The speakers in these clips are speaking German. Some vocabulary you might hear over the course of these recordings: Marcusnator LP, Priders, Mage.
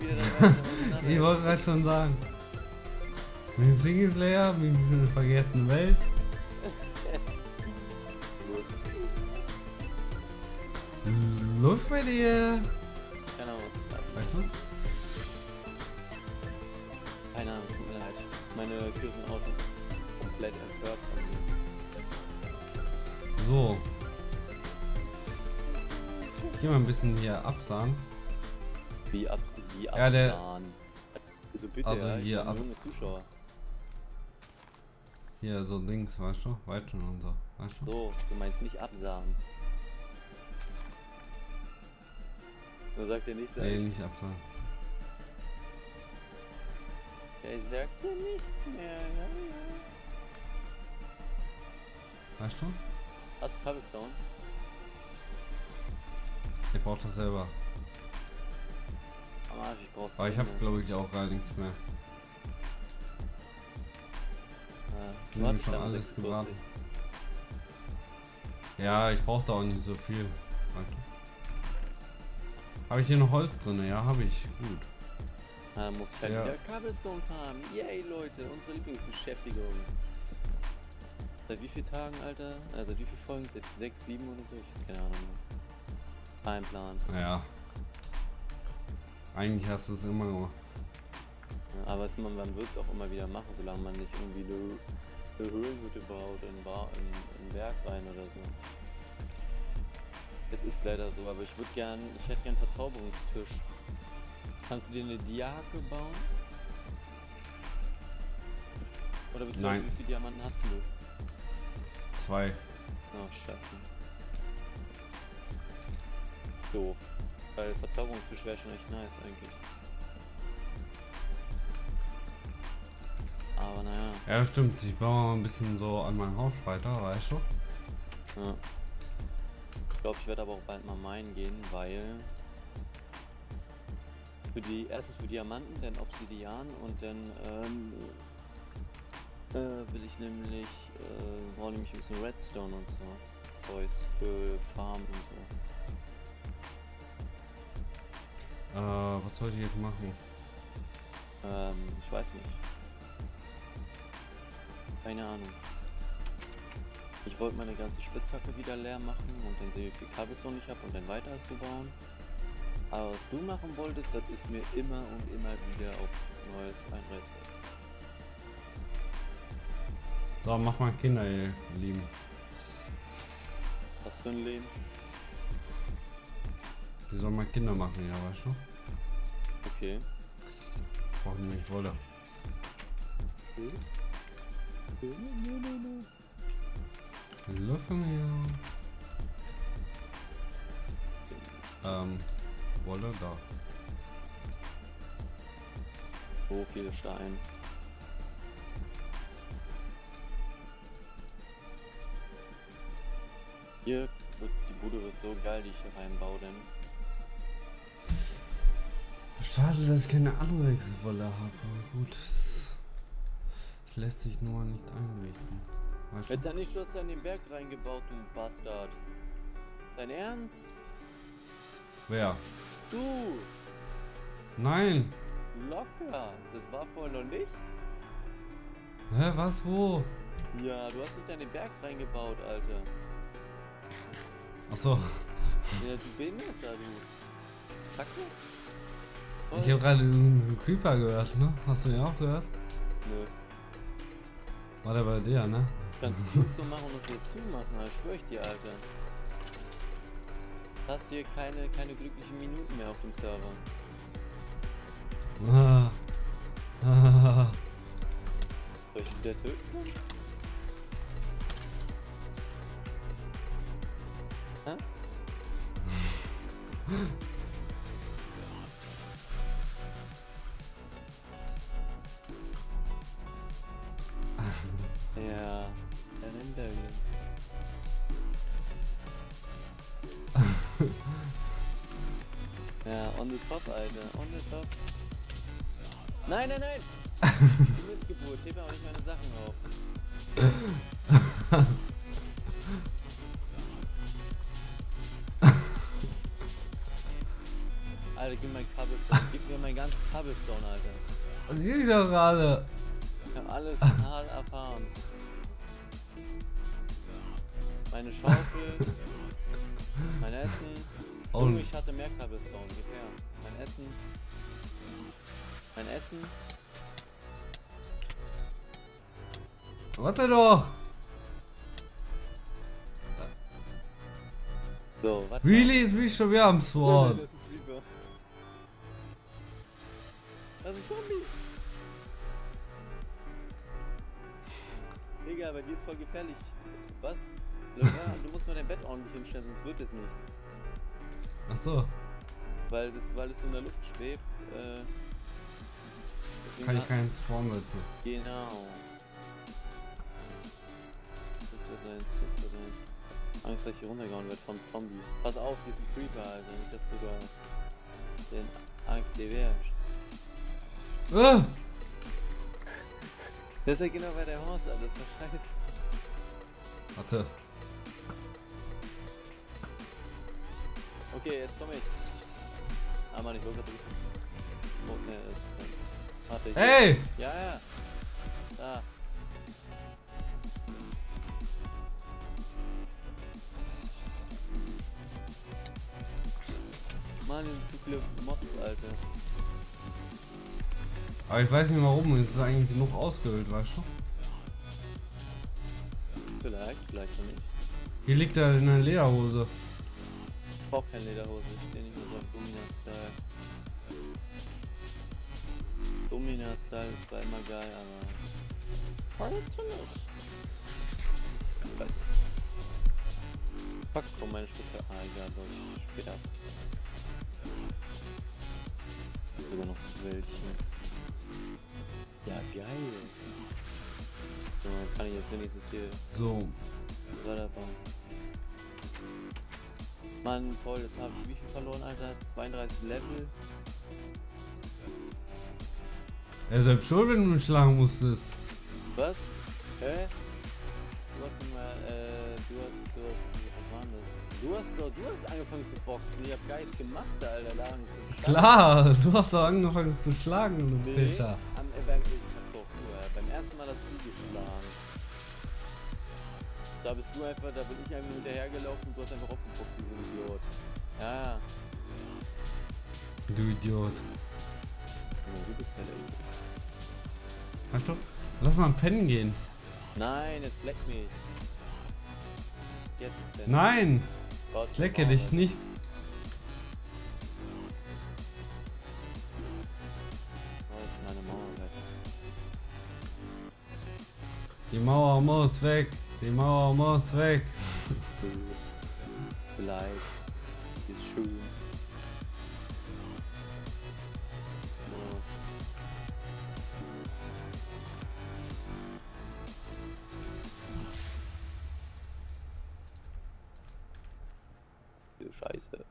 Ich wollte gerade schon sagen. Mit dem Singleplayer, mit einer vergessenen Welt. Luft bei dir! Keine Ahnung, was du sagst. Keine Ahnung, tut mir leid. Meine Kühe sind auch komplett empört von mir. So. Ich geh mal ein bisschen hier absahen. Wie absahen? Ja, der also bitte, also ja, hier ab. Junge Zuschauer. Hier so links, weißt du? Weit schon und so. Weißt du? So, du meinst nicht absahen. Da sagt er nichts. Nee, nicht absahen. Er sagt dir nichts mehr. Weißt du? Hast du Public Sound? Ich brauch das selber. Aber ich habe glaube ich auch gar nichts mehr. Ich habe schon alles gebracht. Ja, ich brauche da auch nicht so viel. Habe ich hier noch Holz drin? Ja, habe ich. Gut. Da muss ich wieder Cobblestone farmen. Yay, Leute, unsere Lieblingsbeschäftigung. Seit wie vielen Tagen, Alter? Also, wie viele Folgen? Seit 6, 7 oder so? Ich habe keine Ahnung. Kein Plan. Ja. Eigentlich hast du es immer gemacht. Ja, aber man wird es auch immer wieder machen, solange man nicht irgendwie eine Höhlenhütte baut, in Berg rein oder so. Es ist leider so, aber ich hätte gern einen Verzauberungstisch. Kannst du dir eine Diake bauen? Oder beziehungsweise wie viele Diamanten hast du? 2. Oh, scheiße. Doof. Weil Verzauberungstisch wäre schon echt nice eigentlich. Aber naja. Ja stimmt, ich baue mal ein bisschen so an meinem Haus weiter, weißt du? Ja. Ich glaube, ich werde aber auch bald mal meinen gehen, weil erstens für Diamanten, dann Obsidian und dann will ich nämlich brauche nämlich ein bisschen Redstone und so Zeugs für Farm und so. Was soll ich jetzt machen? Ich weiß nicht. Keine Ahnung. Ich wollte meine ganze Spitzhacke wieder leer machen und dann sehe ich, wie viel Cobblestone ich habe und dann weiter zu bauen. Aber was du machen wolltest, das ist mir immer und immer wieder auf neues ein Rätsel. So, mach mal Kinder, ihr Lieben. Was für ein Leben? Die sollen mal Kinder machen, ja, weißt du? Okay. Ich brauche nämlich Wolle. Okay. Hallo von mir. Wolle da. So viele Steine. Hier wird die Bude so geil, die ich hier reinbaue, denn. Schade, dass ich keine Anwechselwolle habe, aber gut. Das lässt sich nur nicht einrichten. Jetzt ja nicht, du hast ja in den Berg reingebaut, du Bastard. Dein Ernst? Wer? Du! Nein! Locker! Das war vorher noch nicht? Hä, was, wo? Ja, du hast nicht in den Berg reingebaut, Alter. Ach so. Ja, du Behinderter, du. Kacke. Ich habe gerade einen Creeper gehört, ne? Hast du den auch gehört? Nö. War der bei dir, ne? Ganz kurz so machen und das wieder zumachen, das schwör ich dir, Alter. Du hast hier keine glücklichen Minuten mehr auf dem Server. Ah. Ah. Soll ich wieder töten? Hä? Ja, dann nimmt er ihn. Ja, on the top, Alter, on the top. Nein, nein, nein! Du Missgeburt, heb mir auch nicht meine Sachen auf. Alter, gib mir mein Cobblestone. Gib mir mein ganzes Cobblestone, Alter. Was ist doch gerade? Ich hab alles total erfahren. Meine Schaufel, mein Essen. Und ich hatte mehr Cobblestone. Gib her. Mein Essen. Mein Essen. Warte doch! So, warte. Really, jetzt bin ich schon wieder am Sword. Das ist ein Creeper. Das ist ein Zombie. Digga, bei dir ist voll gefährlich. Was? Du musst mal dein Bett ordentlich hinstellen, sonst wird es nicht. Ach so. Weil das so in der Luft schwebt. Kann ich keinen Spawn, Leute. Genau. Das wird eins. Angst, dass ich hier runtergehauen werde vom Zombie. Pass auf, hier ist ein Creeper, Alter. Nicht, dass du da den aktivierst. Ah! Das ist ja genau bei der Horse, Alter. Das war scheiße. Warte. Okay, jetzt komm ich. Aber nicht wirklich. Oh, ne, warte, ich. Hey! Will. Ja. Da. Mann, hier sind zu viele Mobs, Alter. Aber ich weiß nicht warum, jetzt ist eigentlich genug ausgehöhlt, weißt du? Vielleicht noch nicht. Hier liegt er in einer Lederhose. Ich brauch keine Lederhose, ich stehe nicht mehr so auf Domina-Style. Domina-Style ist zwar immer geil, aber... Heute nicht. Ich weiß nicht. Fuck, komm meine Spitze. Ah, egal, ich später. Sogar noch welche. Ja, geil. So, dann kann ich jetzt wenigstens hier... So. Mann, toll, jetzt habe ich wie viel verloren, Alter? 32 Level. Ja, selbst schon, wenn du mich schlagen musstest. Was? Hä? Du hast angefangen zu boxen, ich hab gar nichts gemacht, Alter, da haben wir. Klar, du hast doch angefangen zu schlagen, du Peter. Beim ersten Mal hast du geschlagen. Da bist du einfach, da bin ich einfach hinterhergelaufen und du hast einfach aufgeboxt, du Idiot. Ja. Du Idiot. Ja, du bist halt der Idiot. Weißt du, lass mal pennen gehen. Nein, jetzt leck mich. Jetzt pennen. Nein! Gott, ich lecke dich nicht. Die Mauer muss weg! Die Mauer muss weg! Vielleicht. Ist schön. Ja. Du Scheiße.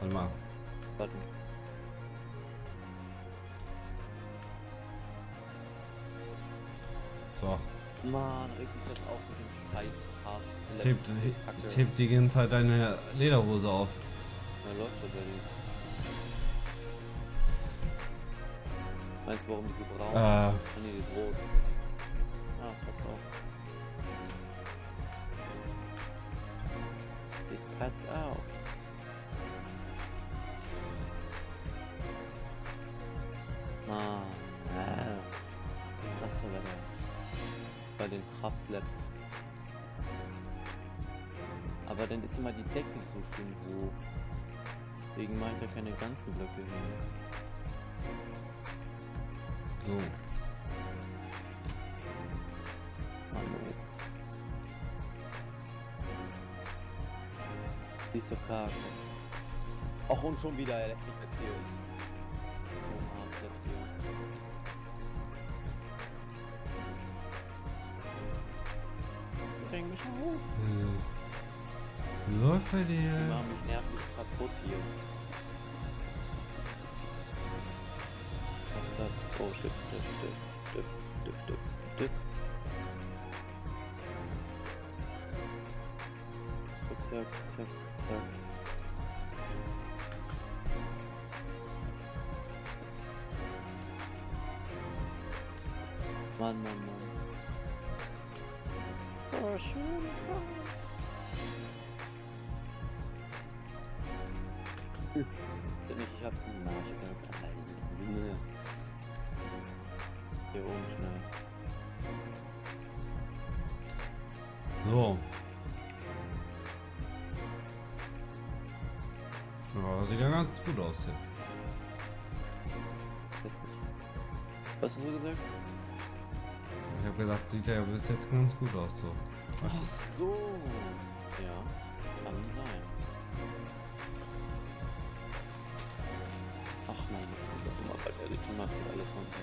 Warte mal. Button. So. Mann, reg mich das auf mit dem scheiß Half-Slaps. Ich heb die ganze Zeit deine Lederhose auf. Ja, läuft doch bei dir. Meinst du, warum die so braun ist? Nee, die ist rot. Ah, passt auch. Die passt auch. Ah, das war bei den Crab-Slaps. Aber dann ist immer die Decke so schön hoch. Deswegen meint er keine ganzen Blöcke hin. So. Hallo. Die ist doch klar. Ach, und schon wieder, er lässt mich jetzt hier. Ich bring mich schon hoch. Läuft bei dir. Die machen mich nervig kaputt hier. Oh shit. zack, zack, zack. Mann, Mann, Mann. Oh, schön. Sind nicht, ich hab's nicht. Na, ich hab keine Kleine. Hier oben schnell. So. Ja, sieht ja ganz gut aus jetzt. Was hast du so gesagt? Ich habe gesagt, sieht ja bis jetzt ganz gut aus so. Ach so. Ja, kann sein. Ach mein Gott, ich hab immer bald ehrlich gemacht und alles runter.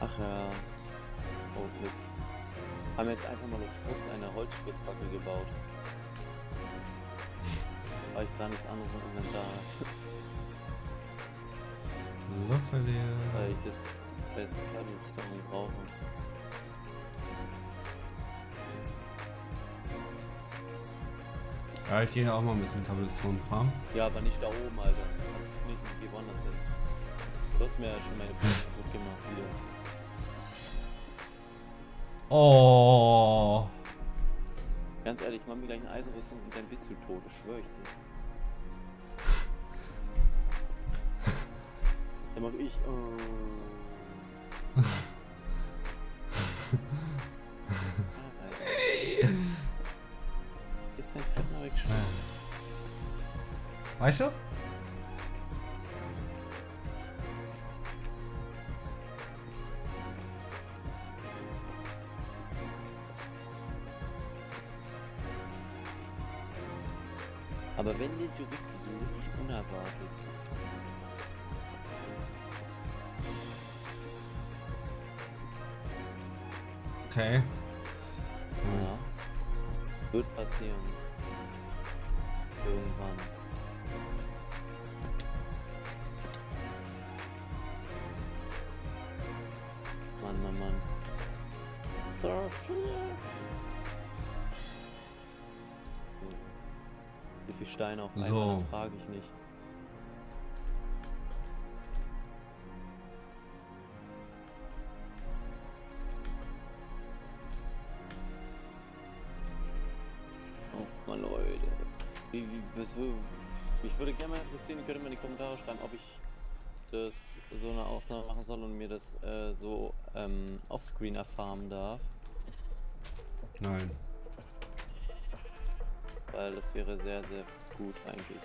Ach ja. Oh Mist. Haben wir jetzt einfach mal das Frust einer Holzspitzhacke gebaut. Weil ich gar nichts anderes im Inventar hatte. So verliere. Weil ich das beste Cutting-Stone brauche. Ja, ich gehe auch mal ein bisschen Cobblestone farmen. Ja, aber nicht da oben, Alter. Kannst du nicht, ich gehe woanders hin. Du hast mir ja schon meine Punkte gut gemacht, wieder. Oh. Ganz ehrlich, ich mach mir gleich eine Eisenrüstung und dann bist du tot, das schwöre ich dir. Dann mach ich. Ist sein Fett mal weggeschmissen. Weißt du? Aber wenn die so richtig unerwartet. Okay. Ja. Wird passieren. Irgendwann. Mann, Mann, Mann. Dafür. Wie viele Steine auf einmal so. Trage ich nicht. Oh man Leute. Mich würde gerne mal interessieren, ihr könnt mal in die Kommentare schreiben, ob ich das so eine Ausnahme machen soll und mir das so offscreen erfahren darf. Nein. Weil das wäre sehr, sehr gut eigentlich.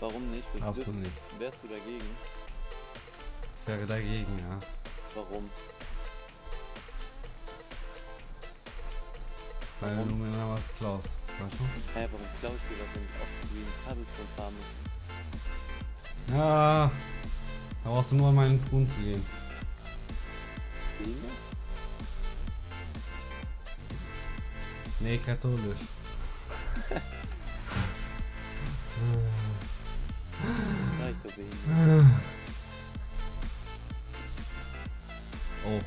Warum nicht? Absolut nicht. Wärst du dagegen? Ich wäre dagegen, ja. Warum? Weil du mir mal was klaust. Hä, hey, warum klaust du das denn auszugrünen? Cobblestone Farm. Ja. Da brauchst du nur an meinen Grund zu gehen. Wie? Nee, katholisch. Oh.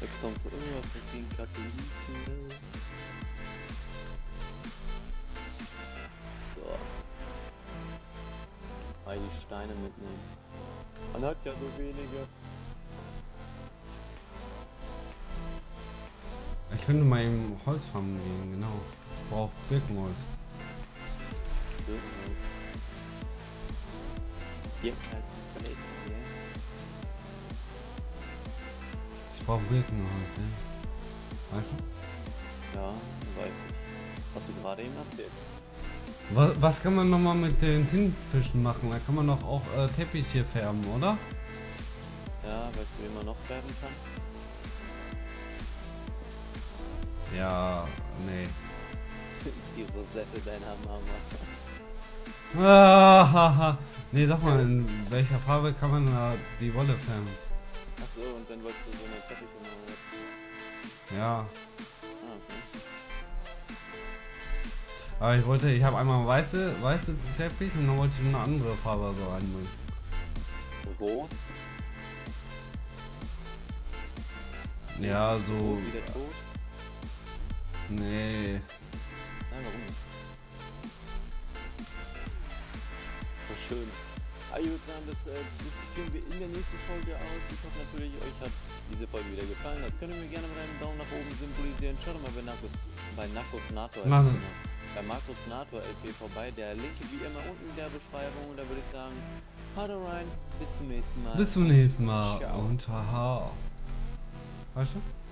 Jetzt kommt so irgendwas mit den Katholiken. So. Weil die Steine mitnehmen. Man hat ja so wenige. Ich könnte mal eben Holzfarmen gehen, genau. Ich brauche Birkenholz. Birkenholz. Birkenholz ist verlesen, ja? Ich brauche Birkenholz, ja. Weißt du? Ja, weiß ich. Hast du gerade eben erzählt. Was kann man nochmal mit den Tintenfischen machen? Da kann man doch auch Teppich hier färben, oder? Ja, weißt du, wie man noch färben kann? Ja, nee. Die Rosette deiner Mama. Ah, nee, sag mal, in welcher Farbe kann man da die Wolle färben? Achso, und dann wolltest du so eine Teppiche machen. Ja. Ah, okay. Aber ich wollte, ich habe einmal weiße Teppich und dann wollte ich eine andere Farbe so reinbringen. Rot? Ja, so. Rot wieder tot? Nee. Nein, warum nicht? So schön. Ah, ich würde sagen, das führen wir in der nächsten Folge aus. Ich hoffe natürlich, euch hat diese Folge wieder gefallen. Das könnt ihr mir gerne mit einem Daumen nach oben symbolisieren. Schaut mal bei Marcusnator LP, vorbei. Der Link wie immer unten in der Beschreibung. Und da würde ich sagen, haut rein, bis zum nächsten Mal. Bis zum nächsten Mal. Ciao. Und haha. Weißt du?